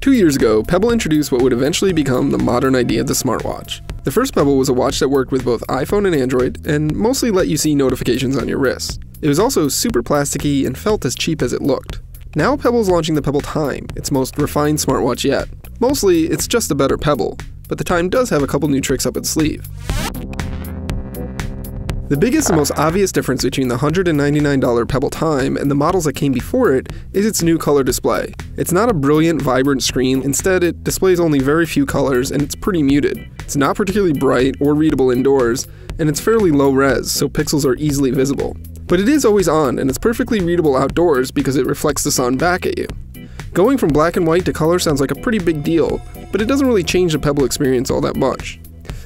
2 years ago, Pebble introduced what would eventually become the modern idea of the smartwatch. The first Pebble was a watch that worked with both iPhone and Android and mostly let you see notifications on your wrist. It was also super plasticky and felt as cheap as it looked. Now Pebble's launching the Pebble Time, its most refined smartwatch yet. Mostly, it's just a better Pebble, but the Time does have a couple new tricks up its sleeve. The biggest and most obvious difference between the $199 Pebble Time and the models that came before it is its new color display. It's not a brilliant, vibrant screen. Instead, it displays only very few colors and it's pretty muted. It's not particularly bright or readable indoors, and it's fairly low res, so pixels are easily visible. But it is always on, and it's perfectly readable outdoors because it reflects the sun back at you. Going from black and white to color sounds like a pretty big deal, but it doesn't really change the Pebble experience all that much.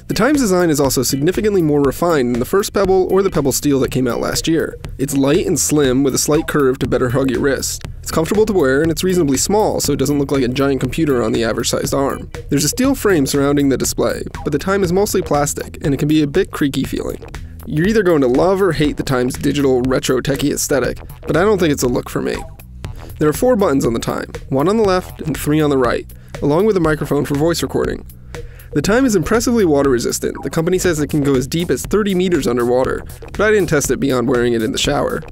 The Time's design is also significantly more refined than the first Pebble or the Pebble Steel that came out last year. It's light and slim with a slight curve to better hug your wrist. It's comfortable to wear and it's reasonably small, so it doesn't look like a giant computer on the average sized arm. There's a steel frame surrounding the display, but the Time is mostly plastic and it can be a bit creaky feeling. You're either going to love or hate the Time's digital retro techie aesthetic, but I don't think it's a look for me. There are 4 buttons on the Time, 1 on the left and 3 on the right, along with a microphone for voice recording. The Time is impressively water resistant. The company says it can go as deep as 30 meters underwater, but I didn't test it beyond wearing it in the shower.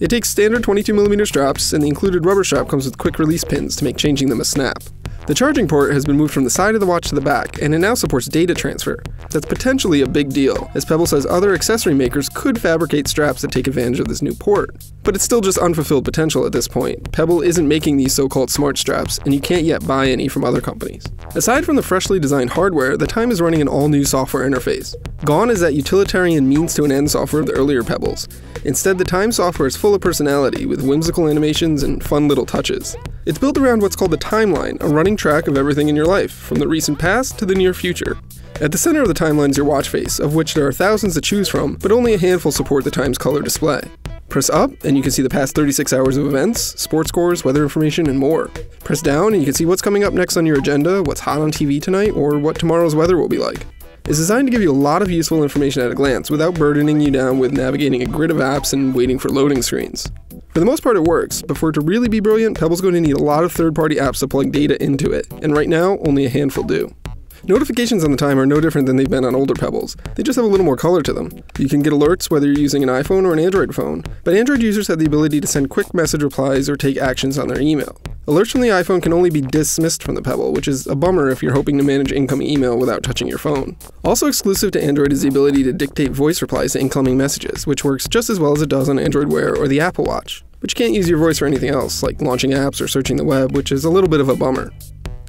It takes standard 22mm straps, and the included rubber strap comes with quick release pins to make changing them a snap. The charging port has been moved from the side of the watch to the back, and it now supports data transfer. That's potentially a big deal, as Pebble says other accessory makers could fabricate straps that take advantage of this new port. But it's still just unfulfilled potential at this point. Pebble isn't making these so-called smart straps, and you can't yet buy any from other companies. Aside from the freshly designed hardware, the Time is running an all-new software interface. Gone is that utilitarian means-to-an-end software of the earlier Pebbles. Instead, the Time software is full of personality, with whimsical animations and fun little touches. It's built around what's called the timeline, a running track of everything in your life, from the recent past to the near future. At the center of the timeline is your watch face, of which there are thousands to choose from, but only a handful support the Time's color display. Press up, and you can see the past 36 hours of events, sports scores, weather information, and more. Press down, and you can see what's coming up next on your agenda, what's hot on TV tonight, or what tomorrow's weather will be like. It's designed to give you a lot of useful information at a glance, without burdening you down with navigating a grid of apps and waiting for loading screens. For the most part it works, but for it to really be brilliant, Pebble's going to need a lot of third-party apps to plug data into it, and right now, only a handful do. Notifications on the Time are no different than they've been on older Pebbles, they just have a little more color to them. You can get alerts whether you're using an iPhone or an Android phone, but Android users have the ability to send quick message replies or take actions on their email. Alerts from the iPhone can only be dismissed from the Pebble, which is a bummer if you're hoping to manage incoming email without touching your phone. Also exclusive to Android is the ability to dictate voice replies to incoming messages, which works just as well as it does on Android Wear or the Apple Watch. But you can't use your voice for anything else, like launching apps or searching the web, which is a little bit of a bummer.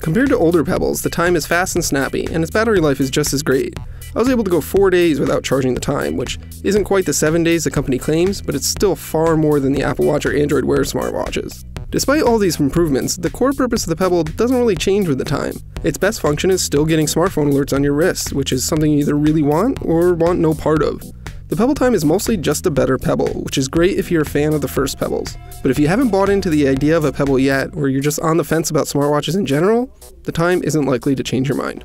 Compared to older Pebbles, the Time is fast and snappy, and its battery life is just as great. I was able to go 4 days without charging the Time, which isn't quite the 7 days the company claims, but it's still far more than the Apple Watch or Android Wear smartwatches. Despite all these improvements, the core purpose of the Pebble doesn't really change with the Time. Its best function is still getting smartphone alerts on your wrist, which is something you either really want or want no part of. The Pebble Time is mostly just a better Pebble, which is great if you're a fan of the first Pebbles. But if you haven't bought into the idea of a Pebble yet, or you're just on the fence about smartwatches in general, the Time isn't likely to change your mind.